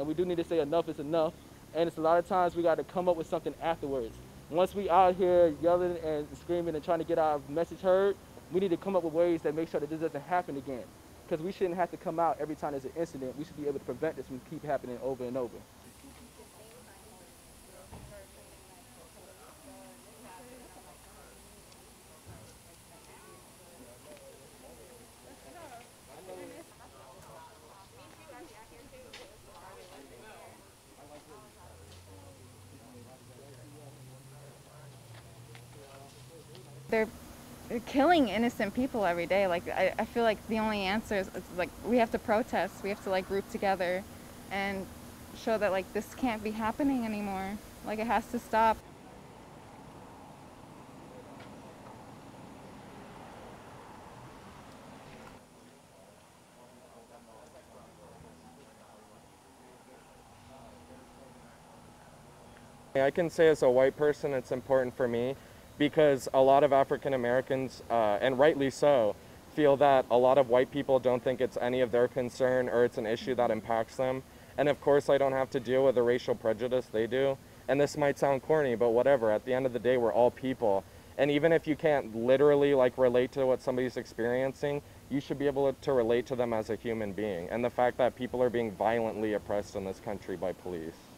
And we do need to say enough is enough. And it's a lot of times we got to come up with something afterwards. Once we out here yelling and screaming and trying to get our message heard, we need to come up with ways that make sure that this doesn't happen again. Because we shouldn't have to come out every time there's an incident. We should be able to prevent this from keep happening over and over. They're killing innocent people every day. Like, I feel like the only answer is, like, we have to protest. We have to, like, group together and show that, like, this can't be happening anymore. Like, it has to stop. I can say as a white person, it's important for me because a lot of African Americans, and rightly so, feel that a lot of white people don't think it's any of their concern or it's an issue that impacts them. And of course, I don't have to deal with the racial prejudice they do. And this might sound corny, but whatever. At the end of the day, we're all people. And even if you can't literally like relate to what somebody's experiencing, you should be able to relate to them as a human being. And the fact that people are being violently oppressed in this country by police.